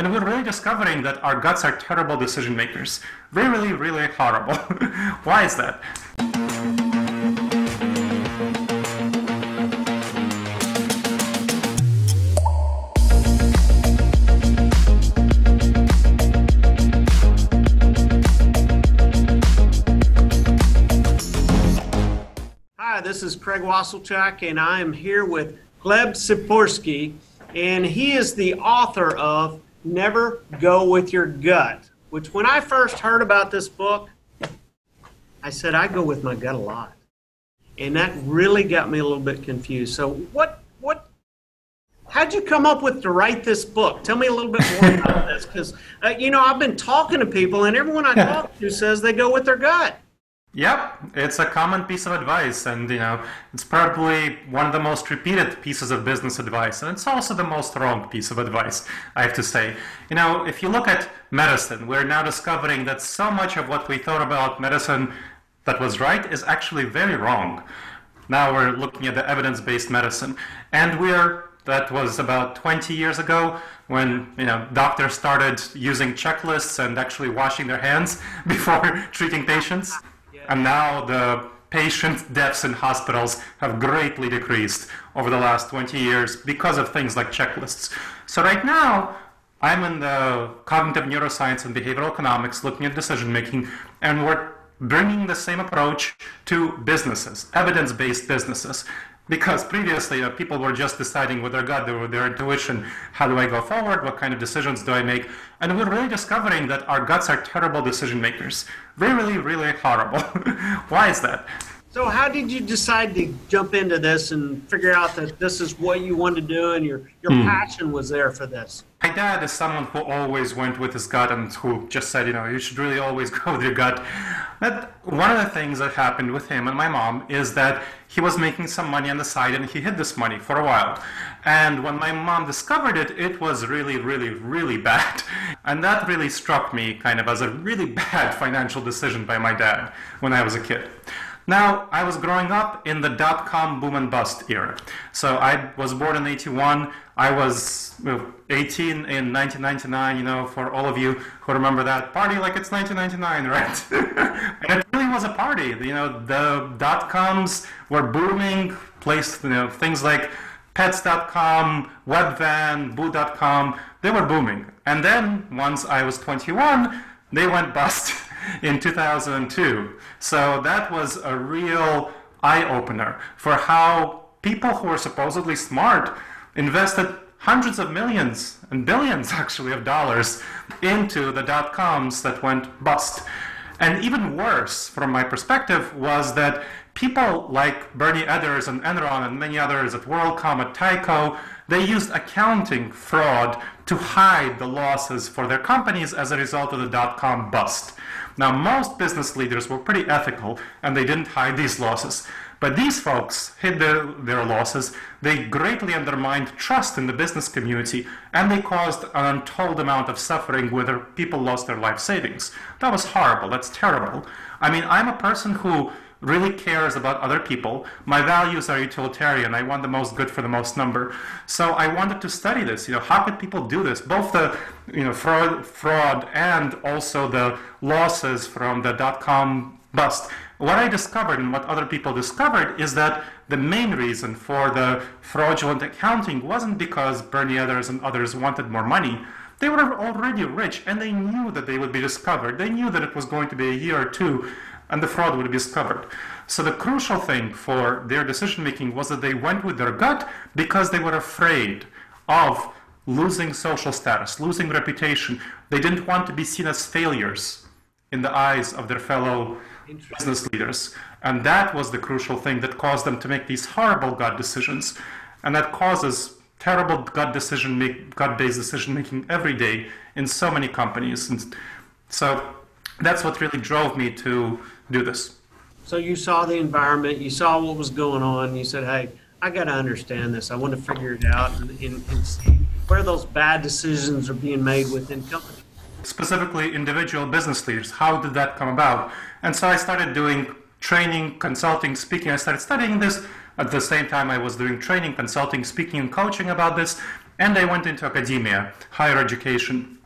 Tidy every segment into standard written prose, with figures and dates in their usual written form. And we're really discovering that our guts are terrible decision makers. Really, really horrible. Why is that? Hi, this is Craig Wasilchak, and I am here with Gleb Tsipursky, and he is the author of Never Go With Your Gut, which when I first heard about this book, I said, I go with my gut a lot. And that really got me a little bit confused. So how'd you come up with to write this book? Tell me a little bit more about this, because, you know, I've been talking to people and everyone I talk to says they go with their gut. Yep, it's a common piece of advice, and you know, it's probably one of the most repeated pieces of business advice, and it's also the most wrong piece of advice, I have to say. You know, if you look at medicine, we're now discovering that so much of what we thought about medicine that was right is actually very wrong. Now we're looking at the evidence-based medicine, and that was about 20 years ago when, you know, doctors started using checklists and actually washing their hands before treating patients. And now the patient deaths in hospitals have greatly decreased over the last 20 years because of things like checklists. So right now, I'm in the cognitive neuroscience and behavioral economics looking at decision making, and we're bringing the same approach to businesses, evidence-based businesses. Because previously, you know, people were just deciding with their gut, their intuition, how do I go forward, what kind of decisions do I make? And we're really discovering that our guts are terrible decision makers. Really, really horrible. Why is that? So how did you decide to jump into this and figure out that this is what you wanted to do and your passion was there for this? My dad is someone who always went with his gut and who just said, you know, you should really always go with your gut. That one of the things that happened with him and my mom is that he was making some money on the side and he hid this money for a while. And when my mom discovered it, it was really, really, really bad. And that really struck me kind of as a really bad financial decision by my dad when I was a kid. Now, I was growing up in the dot-com boom and bust era. So I was born in 81. I was 18 in 1999, you know, for all of you who remember that party like it's 1999, right? And it really was a party. You know, the dot-coms were booming, placed, you know, things like pets.com, Webvan, boo.com, they were booming. And then once I was 21, they went bust. In 2002. So that was a real eye-opener for how people who were supposedly smart invested hundreds of millions and billions actually of dollars into the dot-coms that went bust. And even worse, from my perspective, was that people like Bernie Ebbers and Enron and many others at WorldCom, at Tyco, they used accounting fraud to hide the losses for their companies as a result of the dot-com bust. Now, most business leaders were pretty ethical, and they didn't hide these losses. But these folks hid their losses. They greatly undermined trust in the business community, and they caused an untold amount of suffering where people lost their life savings. That was horrible. That's terrible. I mean, I'm a person who really cares about other people. My values are utilitarian. I want the most good for the most number. So I wanted to study this. You know, how could people do this? Both the fraud and also the losses from the dot-com bust. What I discovered and what other people discovered is that the main reason for the fraudulent accounting wasn't because Bernie Ebbers and others wanted more money. They were already rich, and they knew that they would be discovered. They knew that it was going to be a year or two, and the fraud would be discovered. So the crucial thing for their decision-making was that they went with their gut because they were afraid of losing social status, losing reputation. They didn't want to be seen as failures in the eyes of their fellow business leaders. And that was the crucial thing that caused them to make these horrible gut decisions. And that causes terrible gut-based decision-making every day in so many companies. And so that's what really drove me to do this. So you saw the environment, you saw what was going on, and you said, hey, I got to understand this. I want to figure it out and see where those bad decisions are being made within companies. Specifically individual business leaders. How did that come about? And so I started doing training, consulting, speaking. I started studying this. At the same time, I was doing training, consulting, speaking, and coaching about this. And I went into academia, higher education.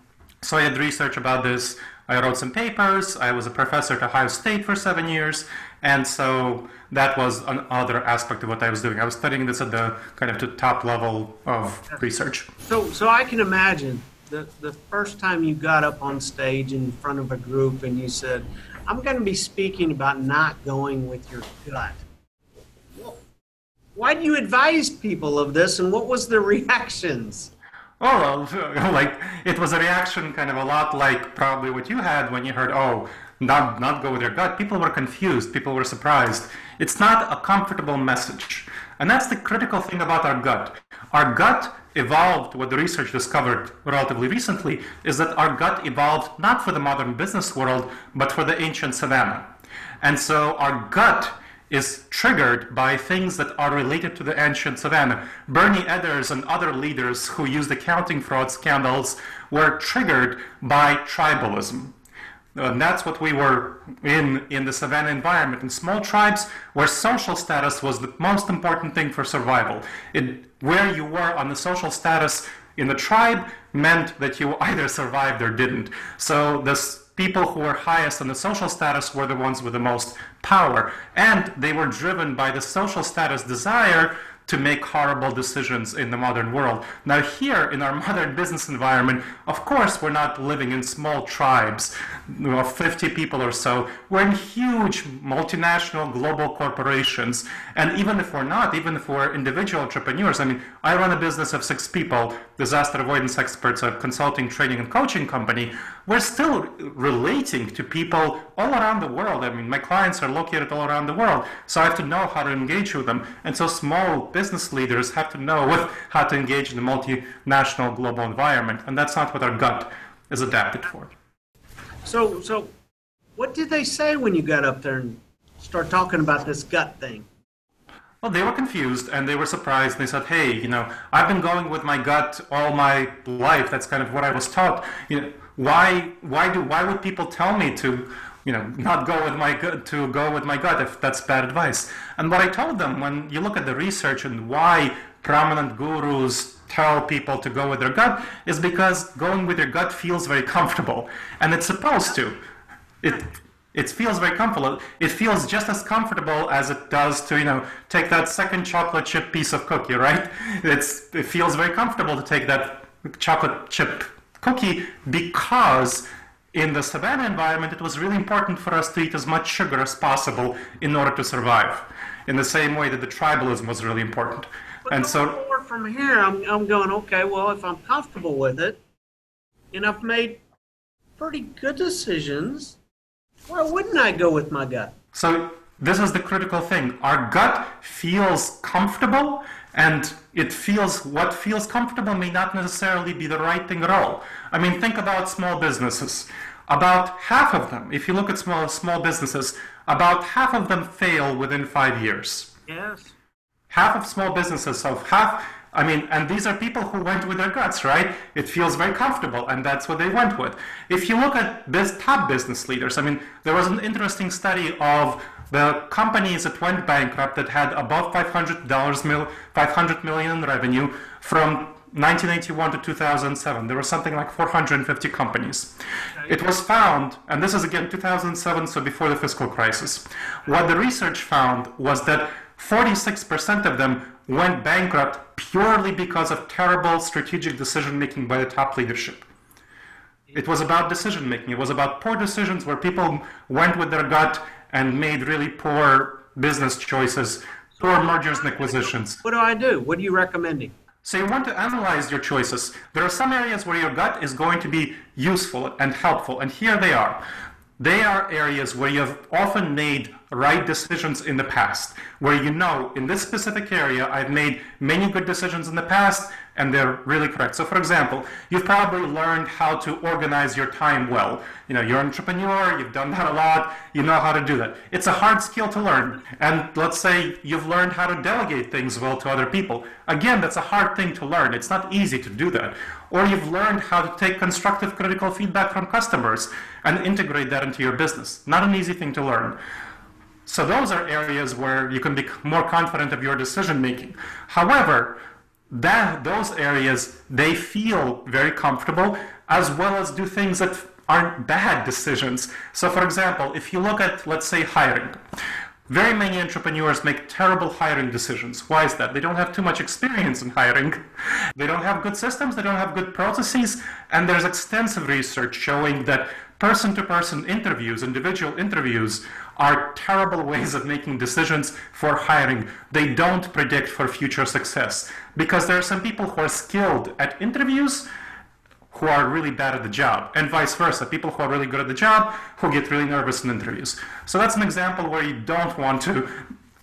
So I did research about this. I wrote some papers. I was a professor at Ohio State for 7 years. And so that was another aspect of what I was doing. I was studying this at the kind of the top level of research. So I can imagine the first time you got up on stage in front of a group and you said, I'm going to be speaking about not going with your gut. Why do you advise people of this, and what was their reactions? Oh, well, like it was a reaction kind of a lot like probably what you had when you heard, oh, not go with your gut. People were confused. People were surprised. It's not a comfortable message. And that's the critical thing about our gut. Our gut evolved, what the research discovered relatively recently, is that our gut evolved not for the modern business world, but for the ancient savanna. And so our gut is triggered by things that are related to the ancient savanna. Bernie Ebbers and other leaders who used accounting fraud scandals were triggered by tribalism. And that's what we were in the savanna environment. In small tribes where social status was the most important thing for survival. Where you were on the social status in the tribe meant that you either survived or didn't. So this people who were highest in the social status were the ones with the most power. And they were driven by the social status desire to make horrible decisions in the modern world. Now here, in our modern business environment, of course, we're not living in small tribes of 50 people or so. We're in huge multinational global corporations. And even if we're not, even if we're individual entrepreneurs, I mean, I run a business of 6 people, disaster avoidance experts, a consulting, training, and coaching company. We're still relating to people all around the world. I mean, my clients are located all around the world, so I have to know how to engage with them. And so small business leaders have to know how to engage in the multinational global environment, and that's not what our gut is adapted for. So what did they say when you got up there and start talking about this gut thing? Well, they were confused and they were surprised. They said, hey, you know, I've been going with my gut all my life. That's kind of what I was taught. You know, why would people tell me to, you know, not go with my gut, to go with my gut if that's bad advice? And what I told them, when you look at the research and why prominent gurus tell people to go with their gut, is because going with your gut feels very comfortable. And it's supposed to. It feels very comfortable. It feels just as comfortable as it does to, you know, take that second chocolate chip piece of cookie, right? It feels very comfortable to take that chocolate chip cookie because in the savanna environment, it was really important for us to eat as much sugar as possible in order to survive, in the same way that the tribalism was really important. But and so from here, I'm going, okay, well, if I'm comfortable with it, and I've made pretty good decisions, why wouldn't I go with my gut? So this is the critical thing. Our gut feels comfortable, and it feels, what feels comfortable may not necessarily be the right thing at all. I mean, think about small businesses. About half of them, if you look at small businesses, about half of them fail within 5 years. Yes. Half of small businesses, so half, I mean, and these are people who went with their guts, right? It feels very comfortable, and that's what they went with. If you look at top business leaders, I mean, there was an interesting study of the companies that went bankrupt that had above $500 million in revenue from 1981 to 2007. There were something like 450 companies. It was found, and this is again 2007, so before the fiscal crisis. What the research found was that 46% of them went bankrupt purely because of terrible strategic decision-making by the top leadership. It was about decision-making. It was about poor decisions where people went with their gut and made really poor business choices, poor mergers and acquisitions. What do I do? What are you recommending? So you want to analyze your choices. There are some areas where your gut is going to be useful and helpful, and here they are. They are areas where you have often made right decisions in the past, where you know, in this specific area, I've made many good decisions in the past, and they're really correct. So for example, you've probably learned how to organize your time well. You know, you're an entrepreneur, you've done that a lot, you know how to do that. It's a hard skill to learn. And let's say you've learned how to delegate things well to other people. Again, that's a hard thing to learn. It's not easy to do that. Or you've learned how to take constructive critical feedback from customers and integrate that into your business. Not an easy thing to learn. So those are areas where you can be more confident of your decision making. However, those areas, they feel very comfortable, as well as do things that aren't bad decisions. So for example, if you look at, let's say, hiring, very many entrepreneurs make terrible hiring decisions. Why is that? They don't have too much experience in hiring. They don't have good systems, they don't have good processes, and there's extensive research showing that person-to-person interviews, individual interviews, are terrible ways of making decisions for hiring. They don't predict for future success, because there are some people who are skilled at interviews who are really bad at the job, and vice versa. People who are really good at the job who get really nervous in interviews. So that's an example where you don't want to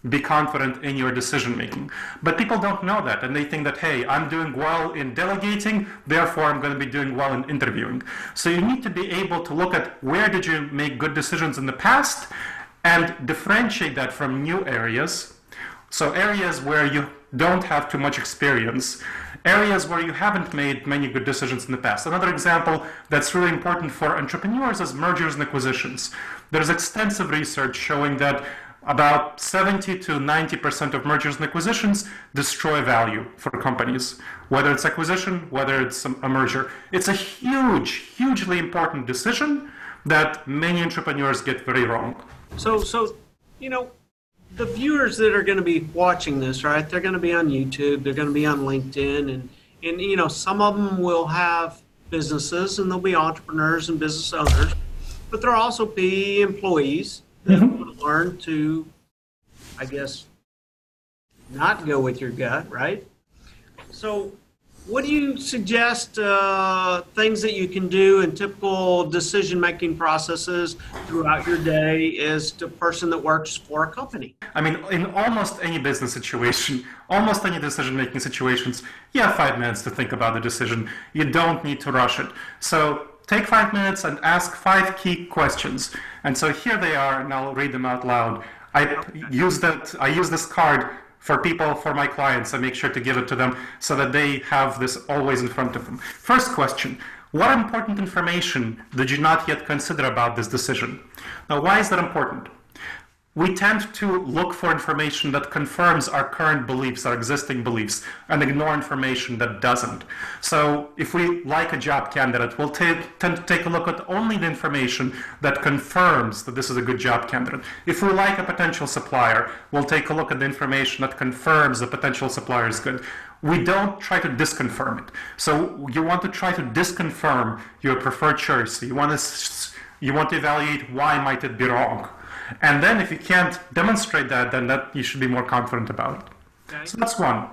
be confident in your decision making. But people don't know that, and they think that, hey, I'm doing well in delegating, therefore I'm going to be doing well in interviewing. So you need to be able to look at where did you make good decisions in the past and differentiate that from new areas. So areas where you don't have too much experience, areas where you haven't made many good decisions in the past. Another example that's really important for entrepreneurs is mergers and acquisitions. There's extensive research showing that about 70 to 90% of mergers and acquisitions destroy value for companies, whether it's acquisition, whether it's a merger. It's a huge, hugely important decision that many entrepreneurs get very wrong. So you know, the viewers that are going to be watching this, right, they're going to be on YouTube, they're going to be on LinkedIn, and you know, some of them will have businesses and they'll be entrepreneurs and business owners, but there'll also be employees that will learn to, I guess, not go with your gut, right? So what do you suggest things that you can do in typical decision-making processes throughout your day as the person that works for a company? I mean, in almost any business situation, almost any decision-making situations, you have 5 minutes to think about the decision. You don't need to rush it. So take 5 minutes and ask 5 key questions. And so here they are, and I'll read them out loud. I use this card for people, for my clients. I make sure to give it to them so that they have this always in front of them. First question, what important information did you not yet consider about this decision? Now, why is that important? We tend to look for information that confirms our current beliefs, our existing beliefs, and ignore information that doesn't. So if we like a job candidate, we'll tend to take a look at only the information that confirms that this is a good job candidate. If we like a potential supplier, we'll take a look at the information that confirms the potential supplier is good. We don't try to disconfirm it. So you want to try to disconfirm your preferred choice. You want to evaluate why might it be wrong. And then if you can't demonstrate that, then that you should be more confident about it. Okay. So that's one.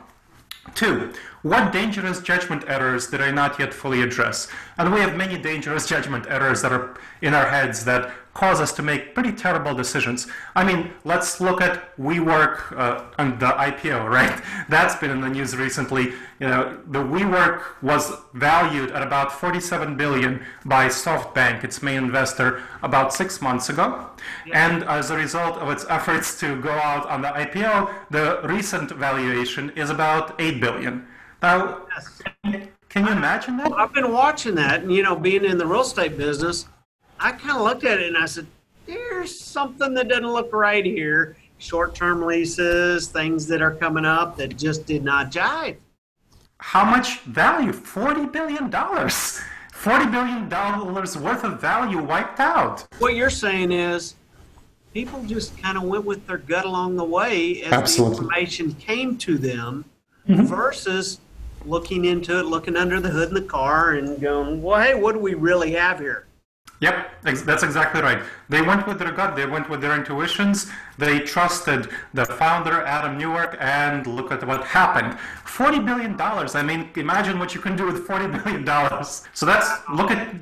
2, what dangerous judgment errors did I not yet fully address? And we have many dangerous judgment errors that are in our heads that cause us to make pretty terrible decisions. I mean, let's look at WeWork and the IPO, right? That's been in the news recently. You know, the WeWork was valued at about $47 billion by SoftBank, its main investor, about 6 months ago. Yeah. And as a result of its efforts to go out on the IPO, the recent valuation is about $8 billion. Now, can you imagine that? I've been watching that, and you know, being in the real estate business, I kind of looked at it and I said, there's something that doesn't look right here. Short-term leases, things that are coming up that just did not jive. How much value? $40 billion. $40 billion worth of value wiped out. What you're saying is people just kind of went with their gut along the way as the information came to them, versus looking into it, looking under the hood in the car and going, well, hey, what do we really have here? Yep, that's exactly right. They went with their gut, they went with their intuitions, they trusted the founder, Adam Neumann, and look at what happened. $40 billion, I mean, imagine what you can do with $40 billion. So that's, look at,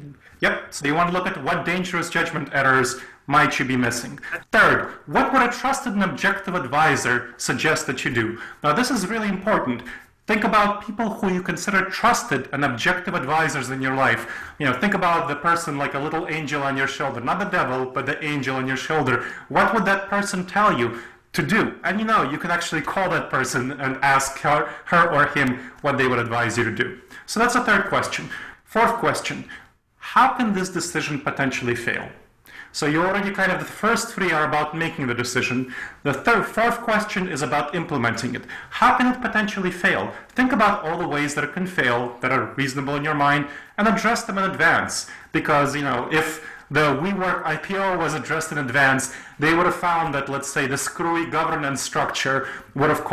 yep, so you want to look at what dangerous judgment errors might you be missing. 3rd, what would a trusted and objective advisor suggest that you do? Now this is really important. Think about people who you consider trusted and objective advisors in your life. You know, think about the person like a little angel on your shoulder, not the devil, but the angel on your shoulder. What would that person tell you to do? And you know, you can actually call that person and ask her or him what they would advise you to do. So that's a 3rd question. 4th question, how can this decision potentially fail? So you already kind of, the first three are about making the decision. The fourth question is about implementing it. How can it potentially fail? Think about all the ways that it can fail that are reasonable in your mind and address them in advance. Because, you know, if the WeWork IPO was addressed in advance, they would have found that, let's say, the screwy governance structure would have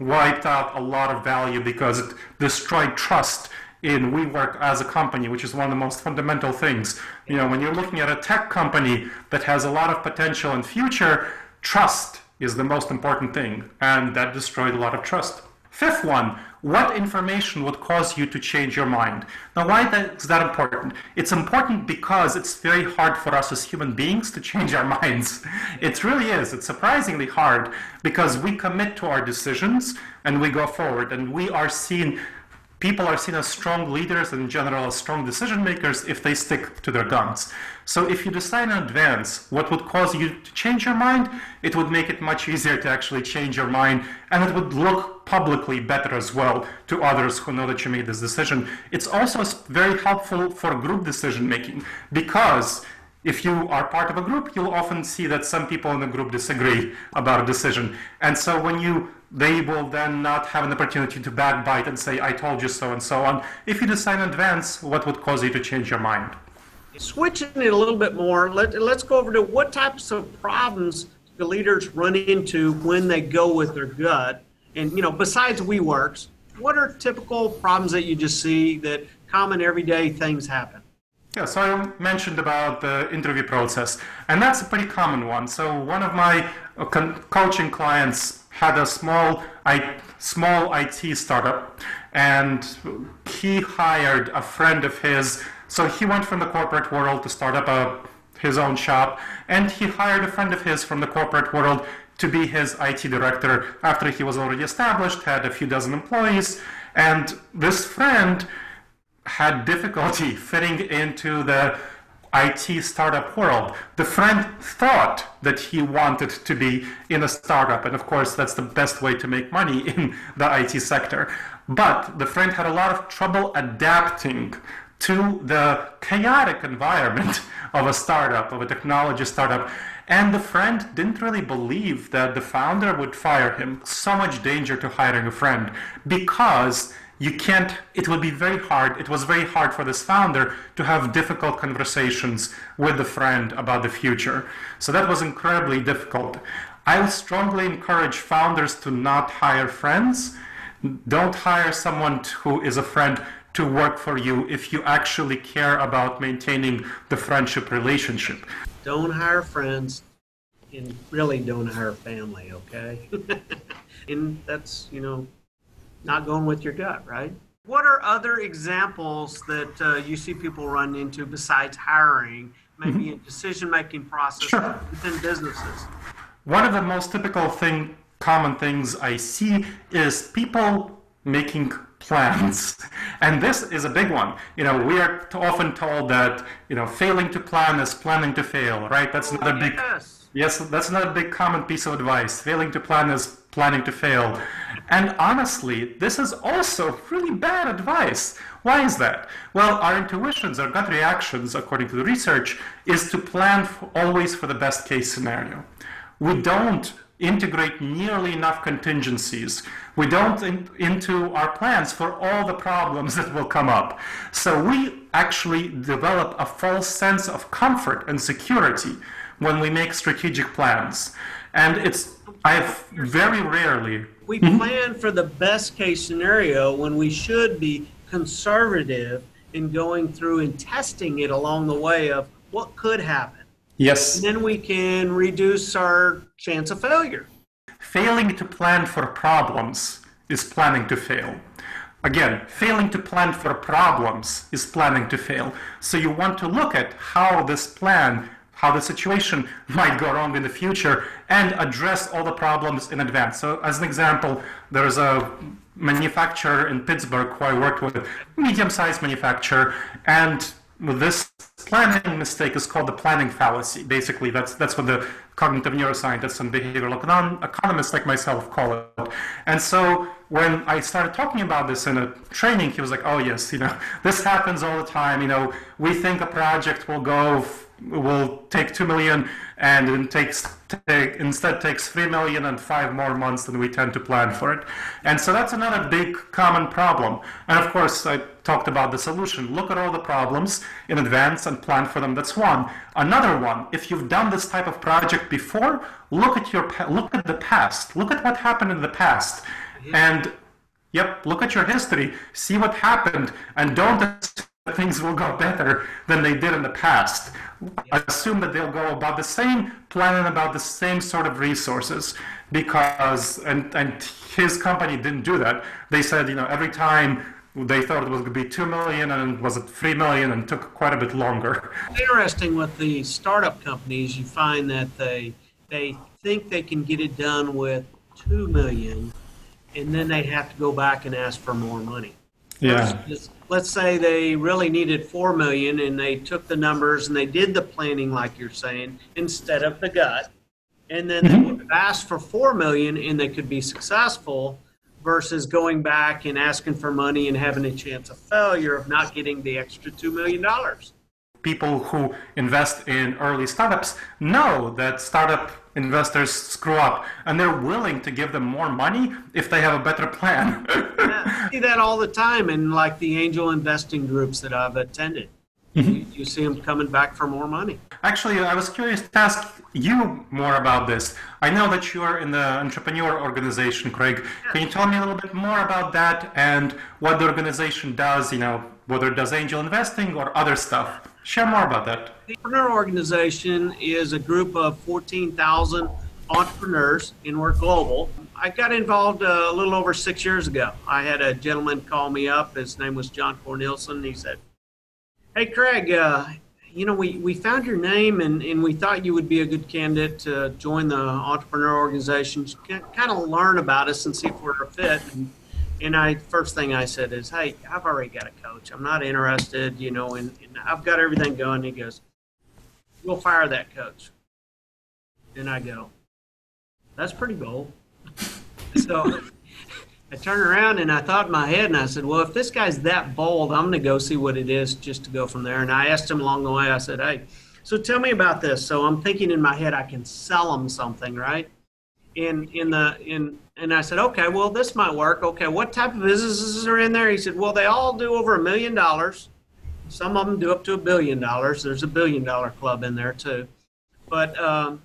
wiped out a lot of value because it destroyed trust in WeWork as a company, which is one of the most fundamental things. You know, when you're looking at a tech company that has a lot of potential and future, trust is the most important thing, and that destroyed a lot of trust. Fifth one, what information would cause you to change your mind? Now, why is that important? It's important because it's very hard for us as human beings to change our minds. It really is. It's surprisingly hard because we commit to our decisions and we go forward, and we are seen, people are seen as strong leaders and in general as strong decision makers if they stick to their guns. So if you decide in advance what would cause you to change your mind, it would make it much easier to actually change your mind, and it would look publicly better as well to others who know that you made this decision. It's also very helpful for group decision making, because if you are part of a group, you'll often see that some people in the group disagree about a decision. And so when they will then not have an opportunity to backbite and say, I told you so and so on. If you decide in advance, what would cause you to change your mind? Switching it a little bit more, let's go over to what types of problems the leaders run into when they go with their gut. And, you know, besides WeWorks, what are typical problems that you just see that common everyday things happen? Yeah, so I mentioned about the interview process, and that's a pretty common one. So one of my coaching clients had a small IT startup, and he hired a friend of his. So he went from the corporate world to start up his own shop, and he hired a friend of his from the corporate world to be his IT director after he was already established, had a few dozen employees, and this friend had difficulty fitting into the IT startup world. The friend thought that he wanted to be in a startup, and of course that's the best way to make money in the IT sector. But the friend had a lot of trouble adapting to the chaotic environment of a startup, of a technology startup. And the friend didn't really believe that the founder would fire him. So much danger to hiring a friend, because it would be very hard. It was very hard for this founder to have difficult conversations with the friend about the future. So that was incredibly difficult. I would strongly encourage founders to not hire friends. Don't hire someone who is a friend to work for you if you actually care about maintaining the friendship relationship. Don't hire friends, and really don't hire family, okay? And that's, you know, not going with your gut, right? What are other examples that you see people run into besides hiring, maybe in decision-making process within businesses? One of the most typical common things I see is people making plans. And this is a big one. You know, we are often told that, you know, failing to plan is planning to fail, right? That's another big, yes, that's another big common piece of advice. Failing to plan is planning to fail. And honestly, this is also really bad advice. Why is that? Well, our intuitions, our gut reactions, according to the research, is to plan always for the best case scenario. We don't integrate nearly enough contingencies. We don't into our plans for all the problems that will come up. So we actually develop a false sense of comfort and security when we make strategic plans. And I've very rarely. We plan for the best case scenario when we should be conservative in going through and testing it along the way of what could happen. Yes. And then we can reduce our chance of failure. Failing to plan for problems is planning to fail. Again, failing to plan for problems is planning to fail. So you want to look at how the situation might go wrong in the future and address all the problems in advance. So as an example, there's a manufacturer in Pittsburgh who I worked with, medium-sized manufacturer, and this planning mistake is called the planning fallacy. Basically, that's what the cognitive neuroscientists and behavioral economists like myself call it. And so when I started talking about this in a training, he was like, oh yes, you know, this happens all the time. You know, we think a project will go will take 2 million and it instead takes 3 million and 5 more months than we tend to plan for it. And so that's another big common problem. And of course, I talked about the solution. Look at all the problems in advance and plan for them. That's one. Another one, if you've done this type of project before, look at the past. Look at what happened in the past. Mm-hmm. And yep, look at your history, see what happened, and don't assume that things will go better than they did in the past. Assume that they'll go about the same, plan and about the same sort of resources, because, and his company didn't do that. They said, you know, every time they thought it was going to be 2 million and it was at 3 million and took quite a bit longer. Interesting with the startup companies, you find that they think they can get it done with 2 million. And then they have to go back and ask for more money. Yeah. Let's say they really needed 4 million and they took the numbers and they did the planning, like you're saying, instead of the gut. And then they would have asked for 4 million and they could be successful versus going back and asking for money and having a chance of failure of not getting the extra $2 million. People who invest in early startups know that startup investors screw up, and they're willing to give them more money if they have a better plan. Yeah, I see that all the time in like the angel investing groups that I've attended. Mm-hmm. You see them coming back for more money. Actually, I was curious to ask you more about this. I know that you are in the Entrepreneur Organization, Craig. Yeah. Can you tell me a little bit more about that and what the organization does, you know, whether it does angel investing or other stuff? Share more about that. The Entrepreneur Organization is a group of 14,000 entrepreneurs, and we're global. I got involved a little over 6 years ago. I had a gentleman call me up. His name was John Cornelson. He said, hey, Craig, you know, we found your name, and we thought you would be a good candidate to join the Entrepreneur Organization, kind of learn about us and see if we're a fit. And I first thing I said is, hey, I've already got a coach. I'm not interested, you know, and I've got everything going. He goes, we'll fire that coach. And I go, that's pretty bold. So I turned around and I thought in my head and I said, well, if this guy's that bold, I'm going to go see what it is just to go from there. And I asked him along the way, I said, hey, so tell me about this. So I'm thinking in my head I can sell him something, right? And I said, okay, well, this might work. Okay, what type of businesses are in there? He said, well, they all do over $1 million. Some of them do up to $1 billion. There's a $1 billion club in there too. But I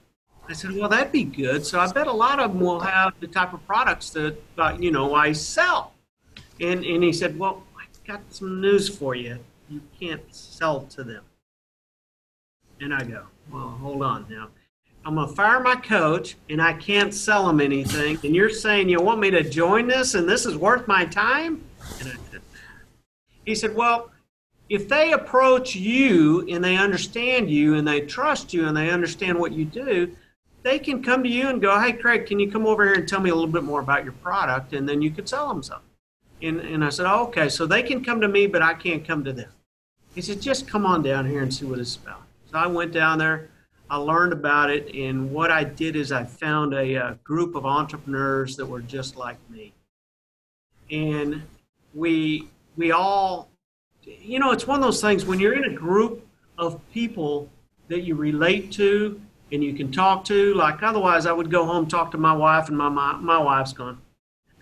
said, well, that'd be good. So I bet a lot of them will have the type of products that, you know, I sell. And he said, well, I got some news for you. You can't sell to them. And I go, well, hold on now. I'm going to fire my coach, and I can't sell him anything. And you're saying you want me to join this, and this is worth my time? And I said, he said, well, if they approach you, and they understand you, and they trust you, and they understand what you do, they can come to you and go, hey, Craig, can you come over here and tell me a little bit more about your product? And then you could sell them something. And I said, oh, okay, so they can come to me, but I can't come to them. He said, just come on down here and see what it's about. So I went down there. I learned about it, and what I did is I found a group of entrepreneurs that were just like me. And we all, you know, it's one of those things when you're in a group of people that you relate to and you can talk to, like otherwise I would go home, talk to my wife, and my wife's going,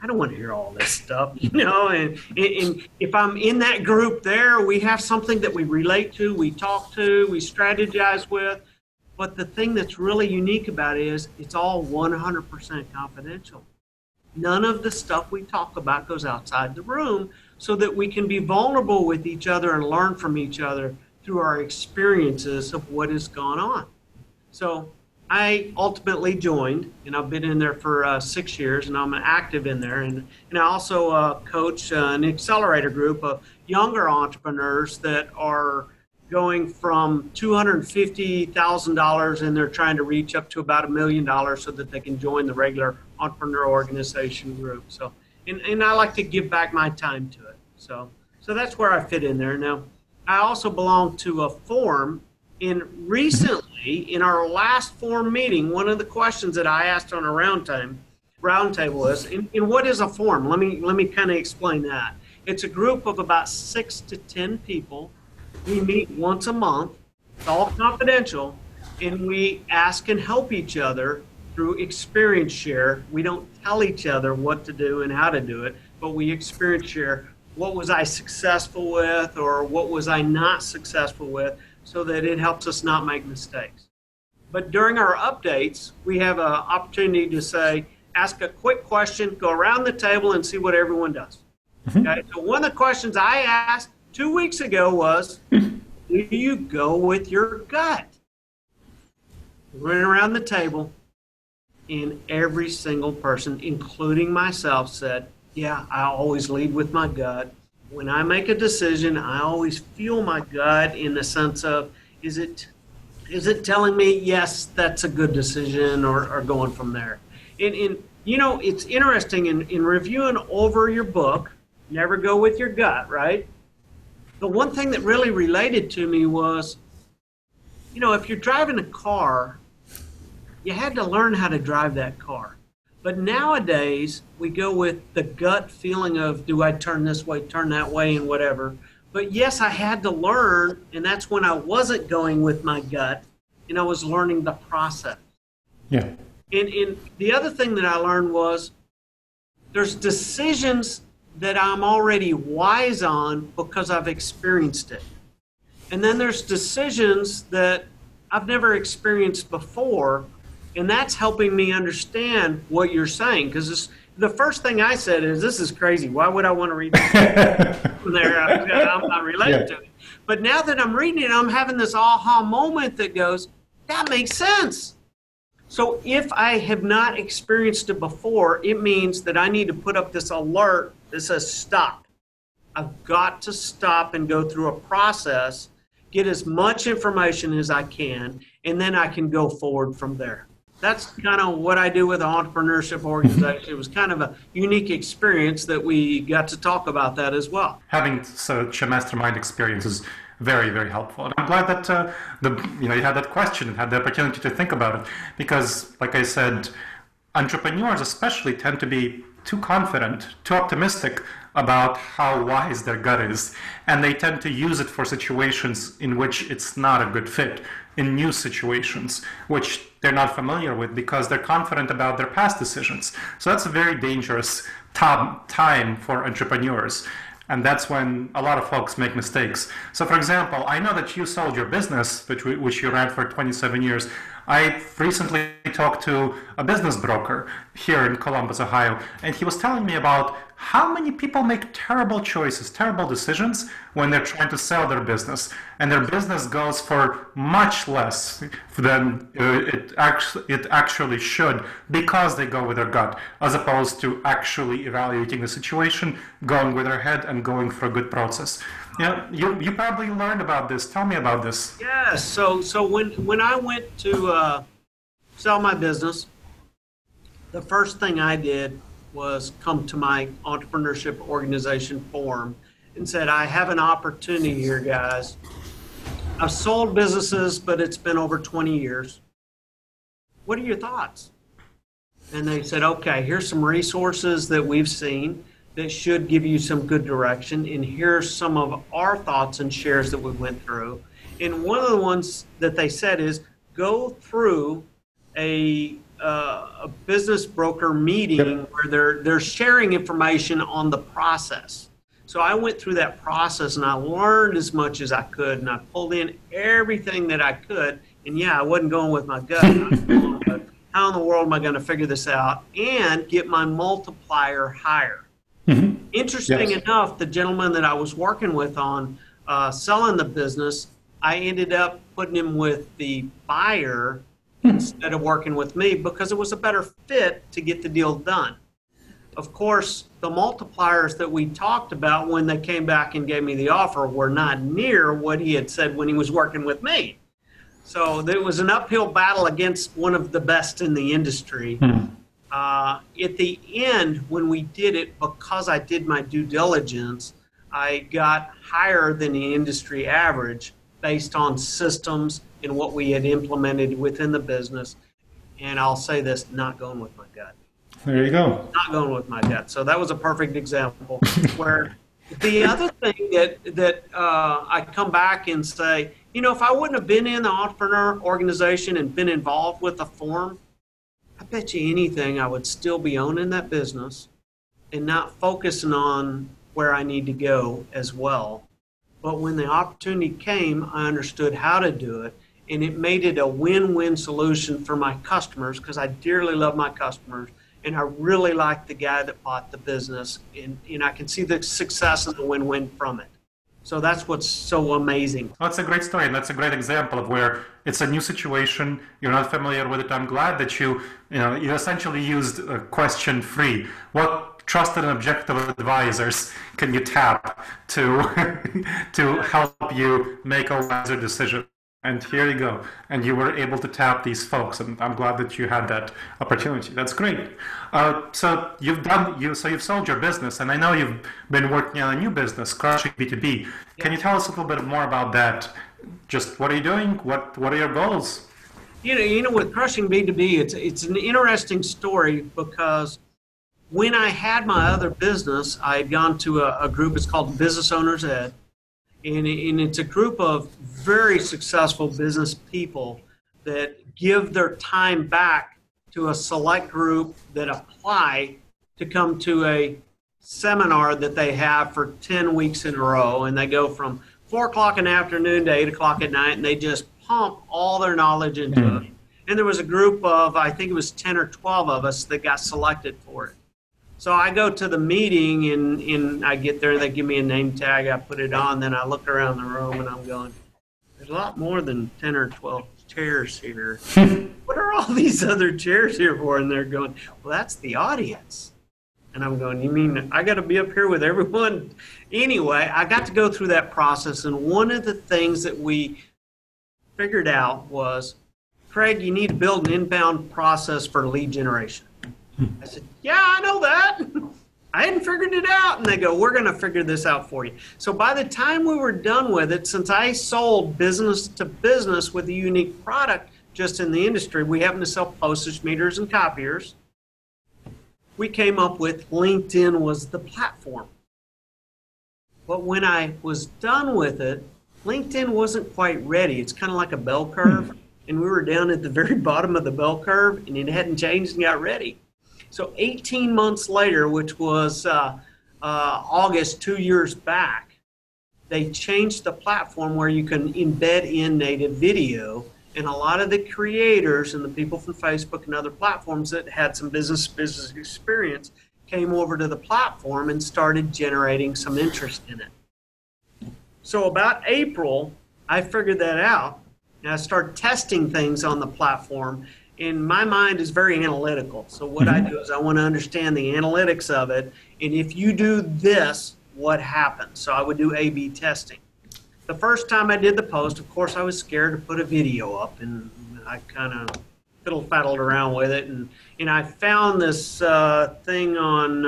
I don't want to hear all this stuff, you know, and if I'm in that group there, we have something that we relate to, we talk to, we strategize with. But the thing that's really unique about it is it's all 100% confidential. None of the stuff we talk about goes outside the room so that we can be vulnerable with each other and learn from each other through our experiences of what has gone on. So I ultimately joined, and I've been in there for 6 years, and I'm active in there. And I also coach an accelerator group of younger entrepreneurs that are going from $250,000, and they're trying to reach up to about $1 million so that they can join the regular Entrepreneur Organization group. So, and I like to give back my time to it. So that's where I fit in there. Now, I also belong to a forum, and recently in our last forum meeting, one of the questions that I asked on a round table is, and what is a forum? Let me kind of explain that. It's a group of about 6 to 10 people. We meet once a month, It's all confidential. And we ask and help each other through experience share. We don't tell each other what to do and how to do it, but we experience share. What was I successful with, or what was I not successful with, so that it helps us not make mistakes. But during our updates, we have an opportunity to say, ask a quick question, go around the table and see what everyone does. Mm-hmm. Okay? So one of the questions I asked 2 weeks ago was, do you go with your gut? Went around the table, and every single person, including myself, said, yeah, I always lead with my gut. When I make a decision, I always feel my gut in the sense of, is it telling me, yes, that's a good decision, or going from there? And you know, it's interesting, in reviewing over your book, Never Go With Your Gut, right? The one thing that really related to me was, you know, if you're driving a car, you had to learn how to drive that car. But nowadays, we go with the gut feeling of, do I turn this way, turn that way, and whatever. But yes, I had to learn, and that's when I wasn't going with my gut, and I was learning the process. Yeah. And the other thing that I learned was, there's decisions that I'm already wise on because I've experienced it. And then there's decisions that I've never experienced before, and that's helping me understand what you're saying. Because the first thing I said is, this is crazy. Why would I want to read this? There, I'm not related to it. But now that I'm reading it, I'm having this aha moment that goes, that makes sense. So if I have not experienced it before, it means that I need to put up this alert that says stop. I've got to stop and go through a process, get as much information as I can, and then I can go forward from there. That's kind of what I do with an entrepreneurship organization. It was kind of a unique experience that we got to talk about that as well. Having such a mastermind experience is very, very helpful. And I'm glad that you had that question and had the opportunity to think about it, because, like I said, entrepreneurs especially tend to be too confident, too optimistic about how wise their gut is, and they tend to use it for situations in which it's not a good fit, in new situations which they're not familiar with because they're confident about their past decisions. So that's a very dangerous time for entrepreneurs, and that's when a lot of folks make mistakes. So, for example, I know that you sold your business, which you ran for 27 years. I recently talked to a business broker here in Columbus, Ohio, and he was telling me about how many people make terrible choices, terrible decisions when they're trying to sell their business, and their business goes for much less than it actually should, because they go with their gut, as opposed to actually evaluating the situation, going with their head, and going for a good process. Yeah, you probably learned about this. Tell me about this. Yeah, so when I went to sell my business, the first thing I did was come to my entrepreneurship organization forum and said, I have an opportunity here, guys. I've sold businesses, but it's been over 20 years. What are your thoughts? And they said, okay, here's some resources that we've seen that should give you some good direction, and here's some of our thoughts and shares that we went through. And one of the ones that they said is, go through a business broker meeting. Yep. Where they're sharing information on the process. So I went through that process, and I learned as much as I could, and I pulled in everything that I could. And yeah, I wasn't going with my gut. How in the world am I going to figure this out and get my multiplier higher? Mm-hmm. Interesting. Yes. Enough, the gentleman that I was working with on selling the business, I ended up putting him with the buyer instead of working with me, because it was a better fit to get the deal done. Of course, the multipliers that we talked about when they came back and gave me the offer were not near what he had said when he was working with me. So there was an uphill battle against one of the best in the industry. Mm-hmm. At the end, when we did it, because I did my due diligence, I got higher than the industry average based on systems and what we had implemented within the business. And I'll say this, not going with my gut. There you go. Not going with my gut. So that was a perfect example where The other thing that I come back and say, you know, if I wouldn't have been in the entrepreneur organization and been involved with the forum, I bet you anything I would still be owning that business and not focusing on where I need to go as well. But when the opportunity came, I understood how to do it, and it made it a win-win solution for my customers, because I dearly love my customers. And I really like the guy that bought the business, and I can see the success and the win-win from it. So that's what's so amazing. That's a great story, and that's a great example of where it's a new situation, you're not familiar with it. I'm glad that you essentially used question three. What trusted and objective advisors can you tap to to help you make a wiser decision? And here you go. And you were able to tap these folks, and I'm glad that you had that opportunity. That's great. So you've sold your business, and I know you've been working on a new business, Crushing B2B. Yeah. Can you tell us a little bit more about that? Just what are you doing? What are your goals? You know, with Crushing B2B, it's an interesting story, because when I had my other business, I had gone to a group. It's called Business Owners Ed. And it's a group of very successful business people that give their time back to a select group that apply to come to a seminar that they have for 10 weeks in a row. And they go from 4 o'clock in the afternoon to 8 o'clock at night, and they just pump all their knowledge into it. And there was a group of, I think it was 10 or 12 of us that got selected for it. So I go to the meeting, and I get there, they give me a name tag, I put it on, then I look around the room and I'm going, there's a lot more than 10 or 12 chairs here. What are all these other chairs here for? And they're going, well, that's the audience. And I'm going, you mean I got to be up here with everyone? Anyway, I got to go through that process, and one of the things that we figured out was, Craig, you need to build an inbound process for lead generation. I said, yeah, I know that. I hadn't figured it out. And they go, we're going to figure this out for you. So by the time we were done with it, since I sold business to business with a unique product just in the industry, we happen to sell postage meters and copiers. We came up with LinkedIn was the platform. But when I was done with it, LinkedIn wasn't quite ready. It's kind of like a bell curve. And we were down at the very bottom of the bell curve, and it hadn't changed and got ready. So 18 months later, which was August 2 years back, they changed the platform where you can embed in native video. And a lot of the creators and the people from Facebook and other platforms that had some business experience came over to the platform and started generating some interest in it. So about April, I figured that out, and I started testing things on the platform. And my mind is very analytical. So what I do is I want to understand the analytics of it. And if you do this, what happens? So I would do A/B testing. The first time I did the post, of course, I was scared to put a video up. And I kind of fiddle-faddled around with it. And I found this thing on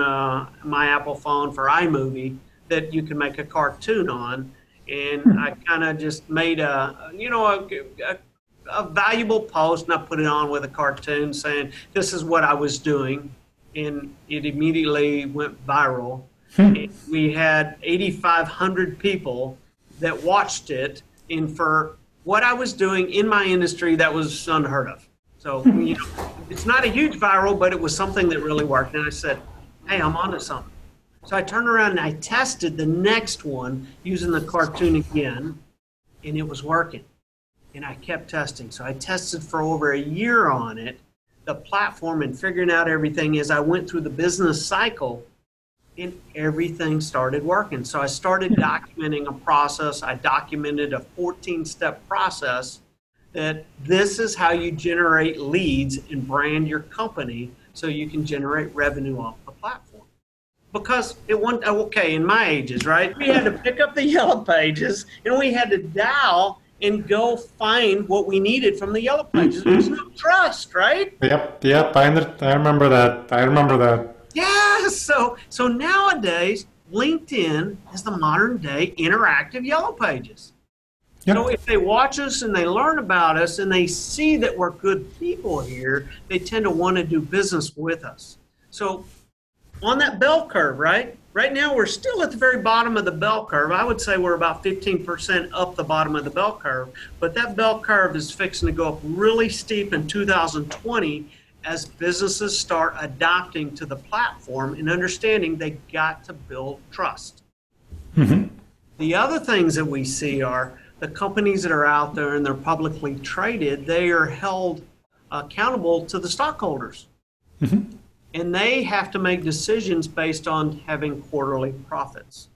my Apple phone for iMovie that you can make a cartoon on. And I kind of just made a valuable post, and I put it on with a cartoon saying, this is what I was doing, and it immediately went viral. We had 8,500 people that watched it, and for what I was doing in my industry, that was unheard of. So, you know, it's not a huge viral, but it was something that really worked, and I said, hey, I'm onto something. So I turned around and I tested the next one using the cartoon again, and it was working. And I kept testing. So I tested for over a year on it, the platform, and figuring out everything as I went through the business cycle, and everything started working. So I started documenting a process. I documented a 14-step process that this is how you generate leads and brand your company so you can generate revenue off the platform. Because it wasn't, okay, in my ages, right? We had to pick up the yellow pages, and we had to dial and go find what we needed from the yellow pages. There's no trust, right? Yep. I remember that. Yeah. So nowadays, LinkedIn is the modern-day interactive yellow pages. Yep. So if they watch us and they learn about us and they see that we're good people here, they tend to want to do business with us. So on that bell curve, right? Right now, we're still at the very bottom of the bell curve. I would say we're about 15% up the bottom of the bell curve, but that bell curve is fixing to go up really steep in 2020 as businesses start adopting to the platform and understanding they got to build trust. Mm-hmm. The other things that we see are the companies that are out there and they're publicly traded, they are held accountable to the stockholders. Mm-hmm. And they have to make decisions based on having quarterly profits.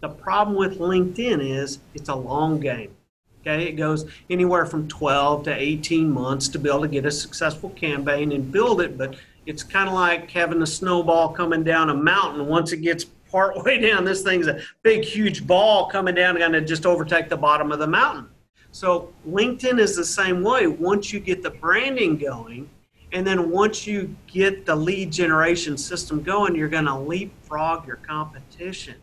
The problem with LinkedIn is it's a long game. Okay, it goes anywhere from 12 to 18 months to be able to get a successful campaign and build it, but it's kind of like having a snowball coming down a mountain. Once it gets partway down, this thing's a big, huge ball coming down and going to just overtake the bottom of the mountain. So LinkedIn is the same way. Once you get the branding going, and then once you get the lead generation system going, you're going to leapfrog your competition.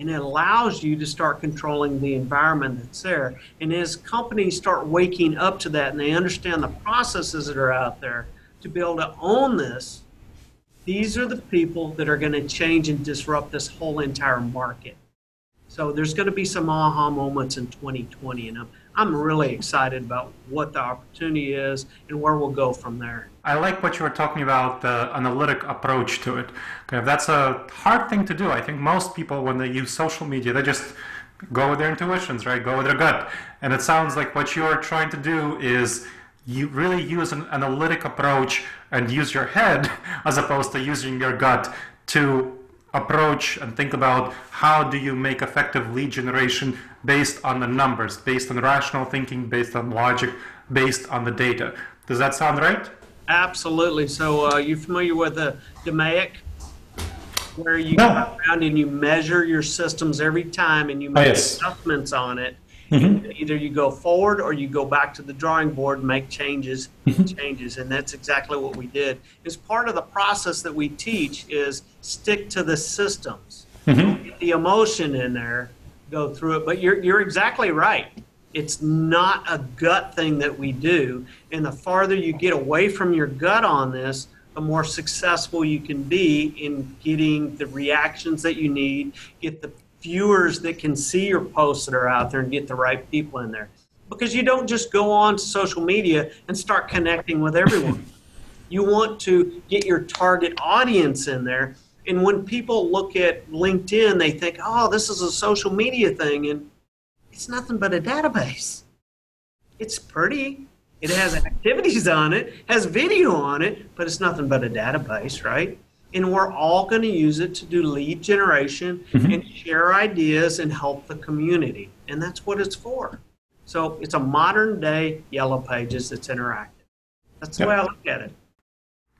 And it allows you to start controlling the environment that's there. And as companies start waking up to that and they understand the processes that are out there to be able to own this, these are the people that are going to change and disrupt this whole entire market. So there's going to be some aha moments in 2020, and I'm really excited about what the opportunity is and where we'll go from there. I like what you were talking about, the analytic approach to it. Okay, that's a hard thing to do. I think most people, when they use social media, they just go with their intuitions, right? Go with their gut. And it sounds like what you're trying to do is you really use an analytic approach and use your head as opposed to using your gut to approach and think about how do you make effective lead generation based on the numbers, based on rational thinking, based on logic, based on the data. Does that sound right? Absolutely. So you're familiar with the DMAIC, where you go around and you measure your systems every time and you make adjustments on it. Mm-hmm. Either you go forward or you go back to the drawing board and make changes, and that's exactly what we did. It's part of the process that we teach is stick to the systems. Mm-hmm. Get the emotion in there, go through it. But you're exactly right. It's not a gut thing that we do. And the farther you get away from your gut on this, the more successful you can be in getting the reactions that you need, get the viewers that can see your posts that are out there and get the right people in there. Because you don't just go on to social media and start connecting with everyone. You want to get your target audience in there. And when people look at LinkedIn, they think, oh, this is a social media thing. And it's nothing but a database. It's pretty. It has activities on it, has video on it, but it's nothing but a database, right? And we're all going to use it to do lead generation and share ideas and help the community. And that's what it's for. So it's a modern day Yellow Pages that's interactive. That's the way I look at it.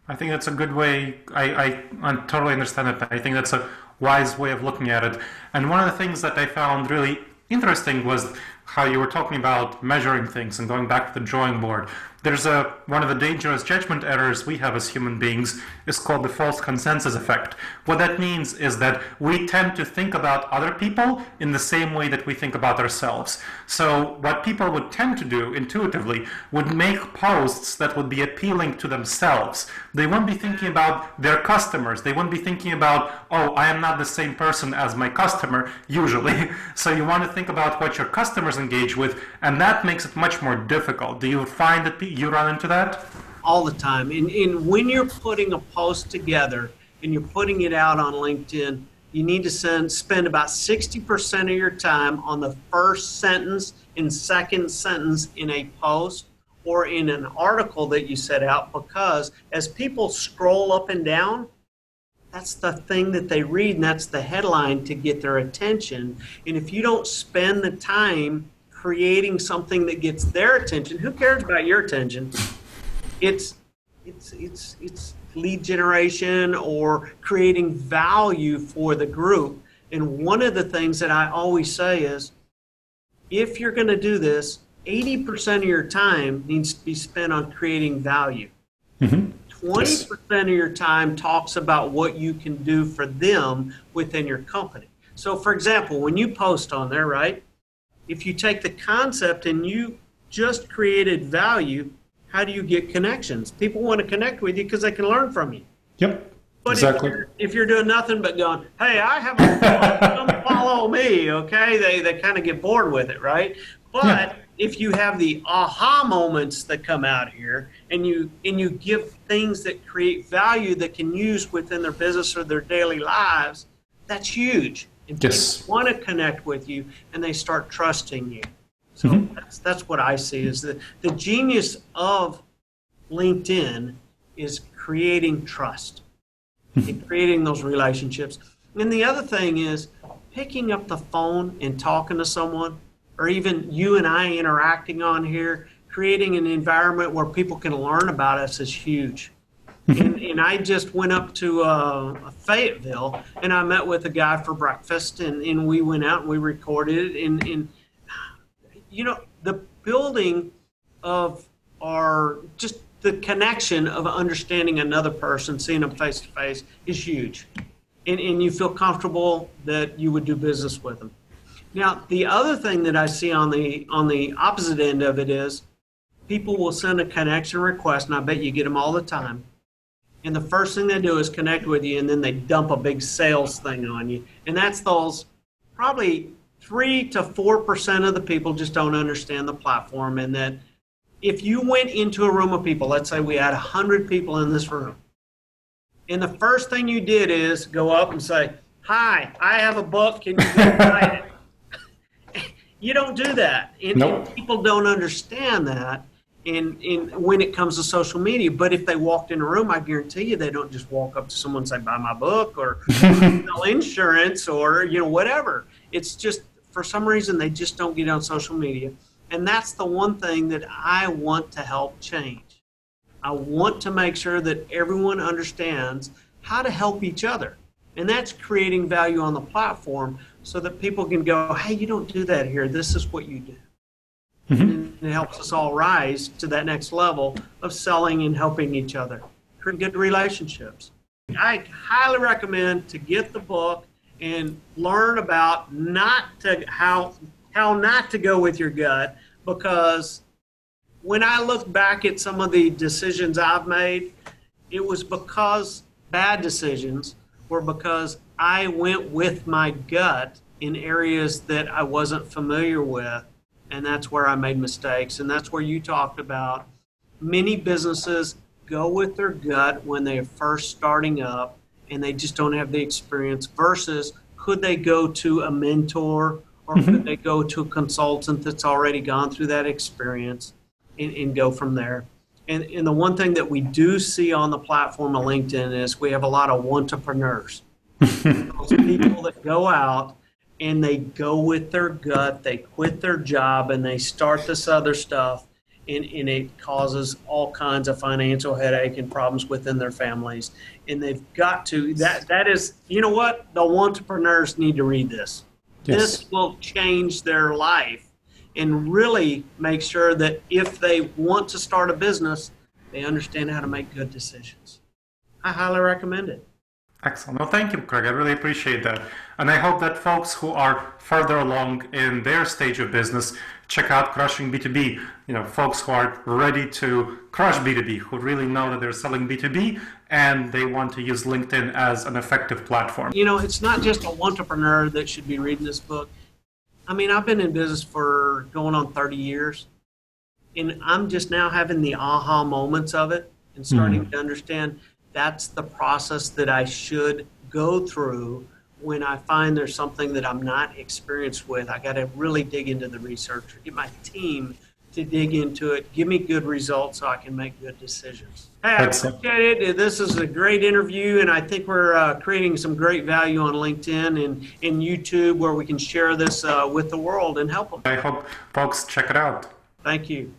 I think that's a good way. I totally understand it. I think that's a wise way of looking at it. And one of the things that I found really interesting was how you were talking about measuring things and going back to the drawing board. There's one of the dangerous judgment errors we have as human beings is called the false consensus effect. What that means is that we tend to think about other people in the same way that we think about ourselves. So what people would tend to do intuitively would make posts that would be appealing to themselves. They wouldn't be thinking about their customers. They wouldn't be thinking about, oh, I am not the same person as my customer, usually. So you want to think about what your customers engage with, and that makes it much more difficult. Do you find that you run into that? All the time. And when you're putting a post together and you're putting it out on LinkedIn, you need to spend about 60% of your time on the first sentence and second sentence in a post or in an article that you set out, because as people scroll up and down, that's the thing that they read, and that's the headline to get their attention. And if you don't spend the time creating something that gets their attention, who cares about your attention? It's lead generation or creating value for the group. And one of the things that I always say is, if you're going to do this, 80% of your time needs to be spent on creating value. Mm-hmm. 20% of your time talks about what you can do for them within your company. So, for example, when you post on there, right, if you take the concept and you just created value, how do you get connections? People want to connect with you because they can learn from you. Yep. But exactly. If you're doing nothing but going, hey, I have a follow me, okay? They kind of get bored with it, right? But yeah. If you have the aha moments that come out here, and you give things that create value that can use within their business or their daily lives, that's huge. And yes. People want to connect with you, and they start trusting you. So mm-hmm. that's what I see is the genius of LinkedIn is creating trust and creating those relationships. And the other thing is picking up the phone and talking to someone, or even you and I interacting on here, creating an environment where people can learn about us is huge. And I just went up to Fayetteville, and I met with a guy for breakfast, and we went out and we recorded it. And you know, the building of our, just the connection of understanding another person, seeing them face to face is huge. And you feel comfortable that you would do business with them. Now, the other thing that I see on the opposite end of it is people will send a connection request, and I bet you get them all the time. And the first thing they do is connect with you, and then they dump a big sales thing on you. And that's those probably 3 to 4% of the people just don't understand the platform. And that if you went into a room of people, let's say we had 100 people in this room, and the first thing you did is go up and say, hi, I have a book, can you go buy it? You don't do that. And, nope. And people don't understand that in when it comes to social media. But if they walked in a room, I guarantee you they don't just walk up to someone and say, buy my book or sell insurance or whatever. It's just for some reason they just don't get on social media. And that's the one thing that I want to help change. I want to make sure that everyone understands how to help each other. And that's creating value on the platform so that people can go, hey, you don't do that here. This is what you do. Mm-hmm. And it helps us all rise to that next level of selling and helping each other. Create good relationships. I highly recommend to get the book and learn about how not to go with your gut, because when I look back at some of the decisions I've made, it was because bad decisions were because I went with my gut in areas that I wasn't familiar with, and that's where I made mistakes. And that's where you talked about many businesses go with their gut when they're first starting up and they just don't have the experience, versus could they go to a mentor, or could they go to a consultant that's already gone through that experience and go from there? And the one thing that we do see on the platform of LinkedIn is we have a lot of entrepreneurs. Those people that go out and they go with their gut, they quit their job, and they start this other stuff, and it causes all kinds of financial headache and problems within their families. And they've got to, that is, you know what? The entrepreneurs need to read this. Yes. This will change their life and really make sure that if they want to start a business, they understand how to make good decisions. I highly recommend it. Excellent. Well, thank you, Craig. I really appreciate that. And I hope that folks who are further along in their stage of business check out Crushing B2B. Folks who are ready to crush B2B, who really know that they're selling B2B and they want to use LinkedIn as an effective platform. It's not just an entrepreneur that should be reading this book. I mean, I've been in business for going on 30 years, and I'm just now having the aha moments of it and starting to understand that's the process that I should go through when I find there's something that I'm not experienced with. I got to really dig into the research, get my team to dig into it, give me good results so I can make good decisions. Hey, I appreciate it. This is a great interview, and I think we're creating some great value on LinkedIn and YouTube where we can share this with the world and help them. I hope folks check it out. Thank you.